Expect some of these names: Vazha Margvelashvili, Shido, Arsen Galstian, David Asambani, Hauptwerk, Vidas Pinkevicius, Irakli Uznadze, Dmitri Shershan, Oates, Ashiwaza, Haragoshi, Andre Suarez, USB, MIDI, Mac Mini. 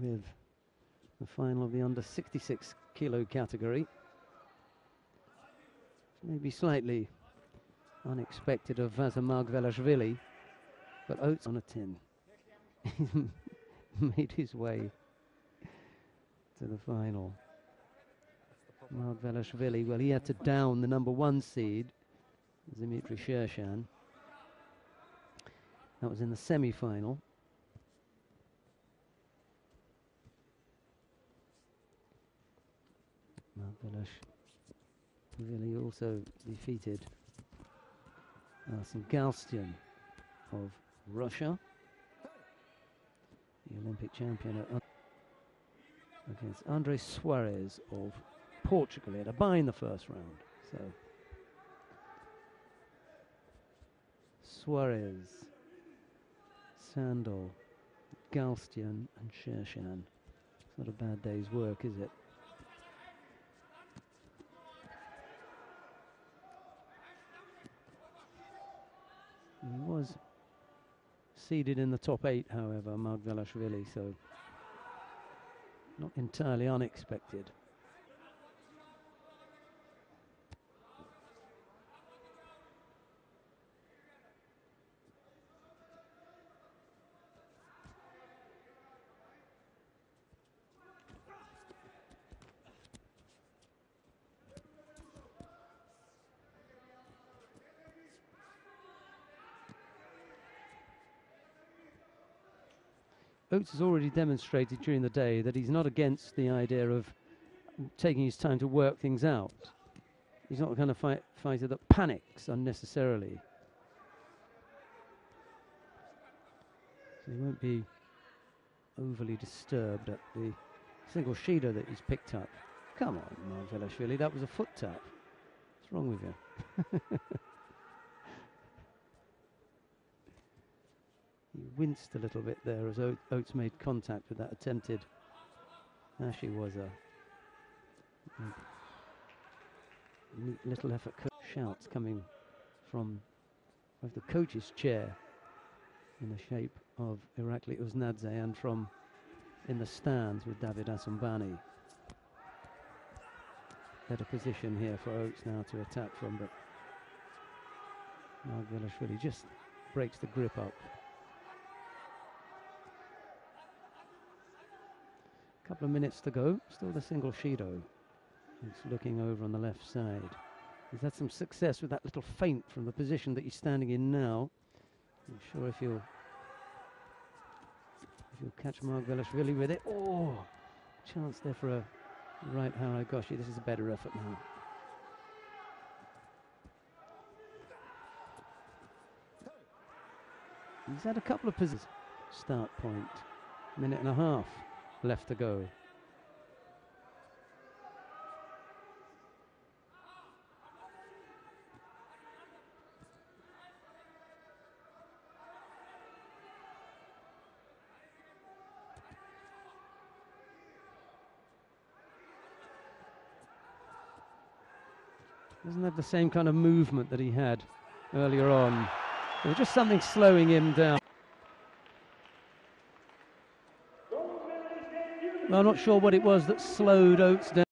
with the final of the under 66 kilo category. Maybe slightly unexpected of Vazha Margvelashvili, but Oates on a tin. Made his way to the final. Margvelashvili, well, he had to down the number one seed, Dmitri Shershan. That was in the semi-final. Margvelashvili also defeated Arsen Galstian of Russia, the Olympic champion, against Andre Suarez of Portugal. He had a bye in the first round, so Suarez, Sandal, Galstian and Shershan. It's not a bad day's work, is it? He was seeded in the top 8, however, Margvelashvili, so not entirely unexpected. Oates has already demonstrated during the day that he's not against the idea of taking his time to work things out. He's not the kind of fighter that panics unnecessarily. So he won't be overly disturbed at the single sheeder that he's picked up. Come on, Margvelashvili, that was a foot tap. What's wrong with you? He winced a little bit there as Oates made contact with that attempted Ashiwaza. Neat little effort. Shouts coming from the coach's chair in the shape of Irakli Uznadze, and from in the stands with David Asambani. Better position here for Oates now to attack from, but Margvelashvili just breaks the grip up. Couple of minutes to go, still the single Shido. He's looking over on the left side. He's had some success with that little feint from the position that he's standing in now. I'm sure if you'll catch Margvelashvili with it. Oh, chance there for a right Haragoshi. This is a better effort now. He's had a couple of positions. Start point, minute and a half left to go. Doesn't have the same kind of movement that he had earlier on. There was just something slowing him down. Well, I'm not sure what it was that slowed Oates down.